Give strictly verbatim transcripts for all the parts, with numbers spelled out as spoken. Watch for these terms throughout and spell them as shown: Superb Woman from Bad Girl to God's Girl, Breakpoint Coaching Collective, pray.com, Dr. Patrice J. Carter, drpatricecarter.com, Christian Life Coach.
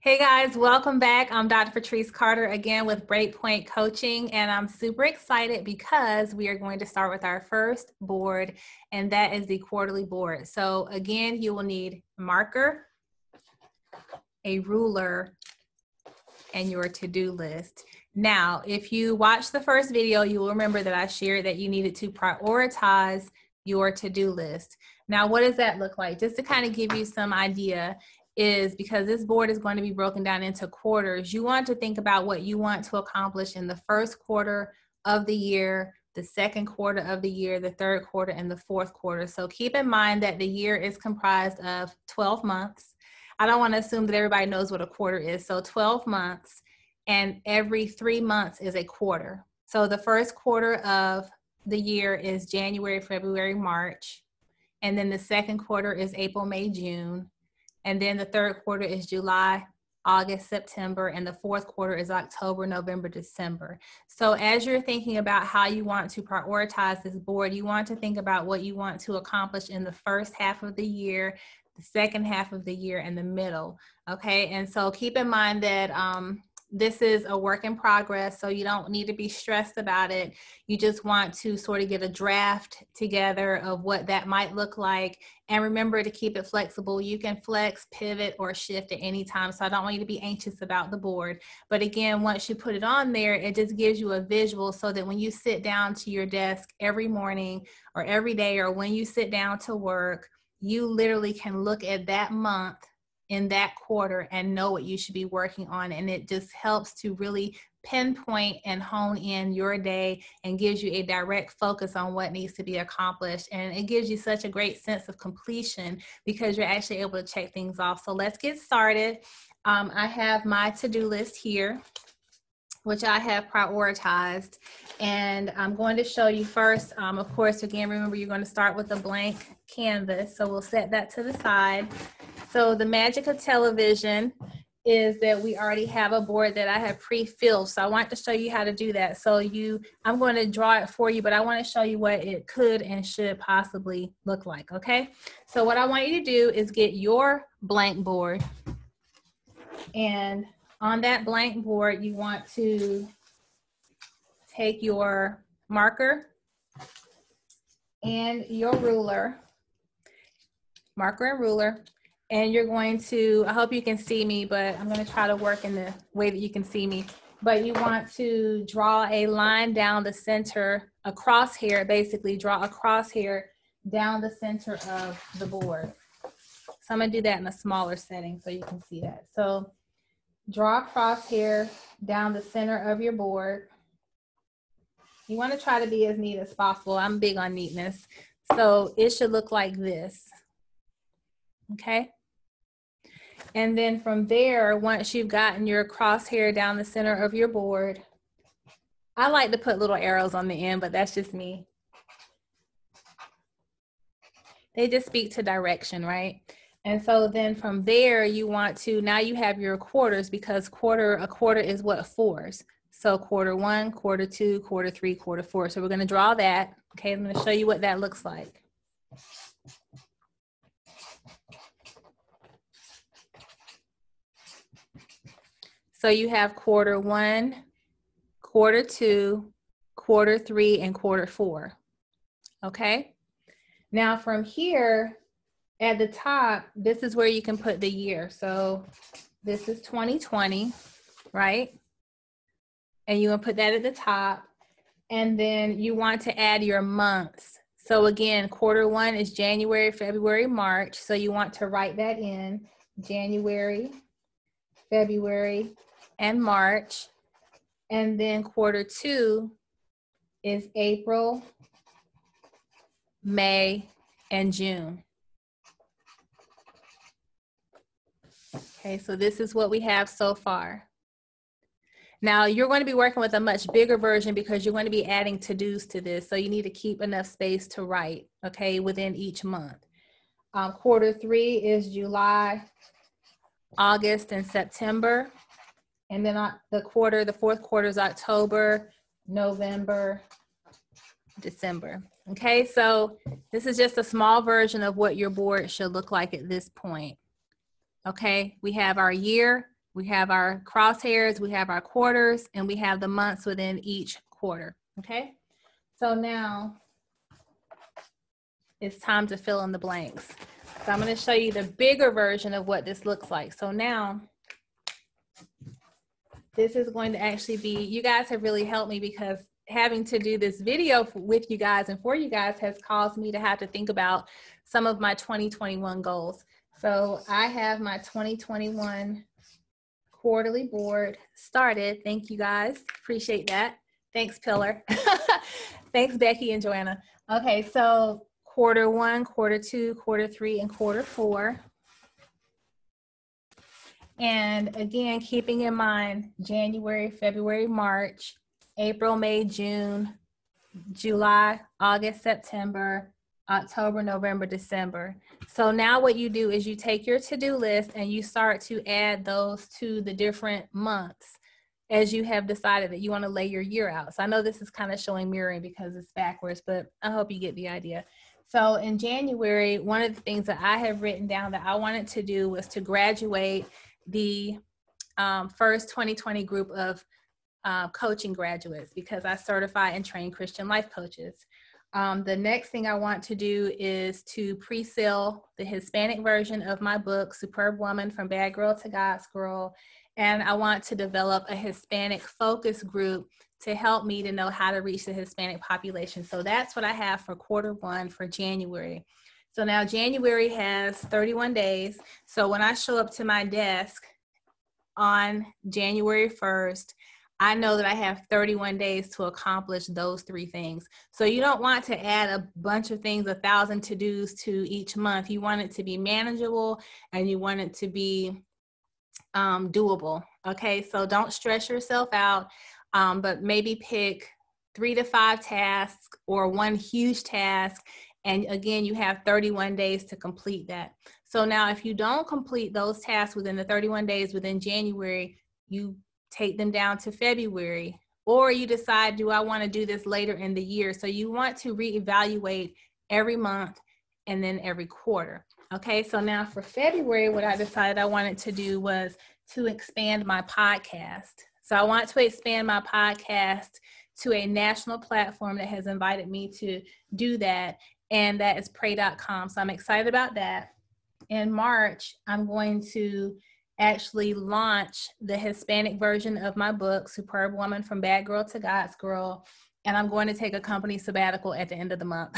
Hey guys, welcome back. I'm Doctor Patrice Carter again with Breakpoint Coaching, and I'm super excited because we are going to start with our first board, and that is the quarterly board. So again, you will need a marker, a ruler, and your to-do list. Now, if you watch the first video, you will remember that I shared that you needed to prioritize your to-do list. Now, what does that look like? Just to kind of give you some idea, is because this board is going to be broken down into quarters, you want to think about what you want to accomplish in the first quarter of the year, the second quarter of the year, the third quarter, and the fourth quarter. So keep in mind that the year is comprised of twelve months. I don't want to assume that everybody knows what a quarter is. So twelve months, and every three months is a quarter. So the first quarter of the year is January, February, March. And then the second quarter is April, May, June. And then the third quarter is July, August, September, and the fourth quarter is October, November, December. So as you're thinking about how you want to prioritize this board, you want to think about what you want to accomplish in the first half of the year, the second half of the year, and the middle, okay? And so keep in mind that um, this is a work in progress, so you don't need to be stressed about it. You just want to sort of get a draft together of what that might look like. And remember to keep it flexible. You can flex, pivot, or shift at any time. So I don't want you to be anxious about the board. But again, once you put it on there, it just gives you a visual so that when you sit down to your desk every morning or every day, or when you sit down to work, you literally can look at that month in that quarter and know what you should be working on. And it just helps to really pinpoint and hone in your day and gives you a direct focus on what needs to be accomplished. And it gives you such a great sense of completion because you're actually able to check things off. So let's get started. Um, I have my to-do list here, which I have prioritized. And I'm going to show you first, um, of course, again, remember you're going to start with a blank canvas. So we'll set that to the side. So the magic of television is that we already have a board that I have pre-filled. So I want to show you how to do that. So you, I'm going to draw it for you, but I want to show you what it could and should possibly look like, okay? So what I want you to do is get your blank board. And on that blank board, you want to take your marker and your ruler, marker and ruler, and you're going to, I hope you can see me, but I'm going to try to work in the way that you can see me. But you want to draw a line down the center, a crosshair, basically draw a crosshair down the center of the board. So I'm going to do that in a smaller setting so you can see that. So draw a crosshair down the center of your board. You want to try to be as neat as possible. I'm big on neatness. So it should look like this. Okay. And then from there, once you've gotten your crosshair down the center of your board, I like to put little arrows on the end, but that's just me. They just speak to direction, right? And so then from there, you want to, now you have your quarters, because quarter, a quarter is what, fours. So quarter one, quarter two, quarter three, quarter four. So we're going to draw that. Okay. I'm going to show you what that looks like. So you have quarter one, quarter two, quarter three, and quarter four, okay? Now from here, at the top, this is where you can put the year. So this is twenty twenty, right? And you want to put that at the top, and then you want to add your months. So again, quarter one is January, February, March. So you want to write that in, January, February, and March. And then quarter two is April, May, and June. Okay, so this is what we have so far. Now you're going to be working with a much bigger version because you're going to be adding to-dos to this. So you need to keep enough space to write, okay, within each month. Um, quarter three is July, August, and September. And then the quarter, the fourth quarter is October, November, December. Okay, so this is just a small version of what your board should look like at this point. Okay, we have our year, We have our crosshairs, we have our quarters, and we have the months within each quarter, okay? So now it's time to fill in the blanks. So I'm going to show you the bigger version of what this looks like. So now this is going to actually be, you guys have really helped me, because having to do this video with you guys and for you guys has caused me to have to think about some of my twenty twenty-one goals. So I have my twenty twenty-one quarterly board started. Thank you guys. Appreciate that. Thanks, Pillar. Thanks, Becky and Joanna. Okay, so quarter one, quarter two, quarter three, and quarter four. And again, keeping in mind January, February, March, April, May, June, July, August, September, October, November, December. So now what you do is you take your to-do list and you start to add those to the different months as you have decided that you want to lay your year out. So I know this is kind of showing mirroring because it's backwards, but I hope you get the idea. So in January, one of the things that I have written down that I wanted to do was to graduate the um, first twenty twenty group of uh, coaching graduates, because I certify and train Christian life coaches. Um, the next thing I want to do is to pre-sell the Hispanic version of my book, Superb Woman from Bad Girl to God's Girl. And I want to develop a Hispanic focus group to help me to know how to reach the Hispanic population. So that's what I have for quarter one for January. So now January has thirty-one days. So when I show up to my desk on January first, I know that I have thirty-one days to accomplish those three things. So you don't want to add a bunch of things, a thousand to-dos to each month. You want it to be manageable and you want it to be um, doable. Okay, so don't stress yourself out, um, but maybe pick three to five tasks or one huge task. And again, you have thirty-one days to complete that. So now if you don't complete those tasks within the thirty-one days within January, you take them down to February, or you decide, do I want to do this later in the year? So you want to reevaluate every month and then every quarter. Okay, so now for February, what I decided I wanted to do was to expand my podcast. So I want to expand my podcast to a national platform that has invited me to do that, and that is pray dot com. So I'm excited about that. In March, I'm going to actually launch the Hispanic version of my book, Superb Woman from Bad Girl to God's Girl. And I'm going to take a company sabbatical at the end of the month.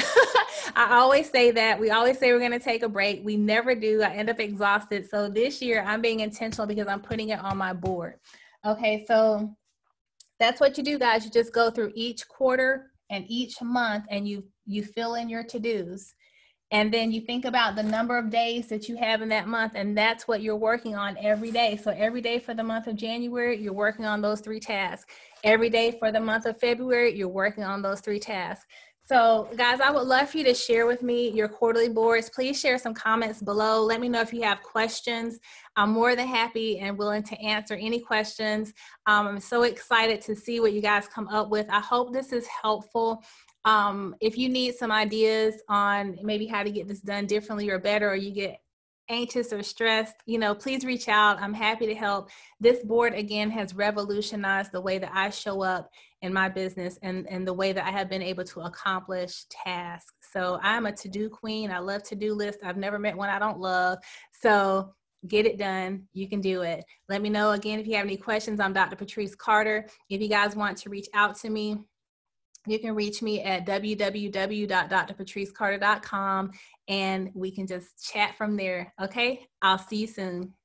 I always say that. We always say we're going to take a break. We never do. I end up exhausted. So this year I'm being intentional because I'm putting it on my board. Okay, so that's what you do, guys. You just go through each quarter and each month and you, you fill in your to-dos. And then you think about the number of days that you have in that month, and that's what you're working on every day. So every day for the month of January, you're working on those three tasks. Every day for the month of February, you're working on those three tasks. So guys, I would love for you to share with me your quarterly boards. Please share some comments below. Let me know if you have questions. I'm more than happy and willing to answer any questions. Um, I'm so excited to see what you guys come up with. I hope this is helpful. Um, if you need some ideas on maybe how to get this done differently or better, or you get anxious or stressed, you know, please reach out. I'm happy to help. This board, again, has revolutionized the way that I show up in my business and, and the way that I have been able to accomplish tasks. So I'm a to-do queen. I love to-do lists. I've never met one I don't love. So get it done. You can do it. Let me know again if you have any questions. I'm Doctor Patrice Carter. If you guys want to reach out to me, you can reach me at w w w dot dr patrice carter dot com and we can just chat from there. Okay, I'll see you soon.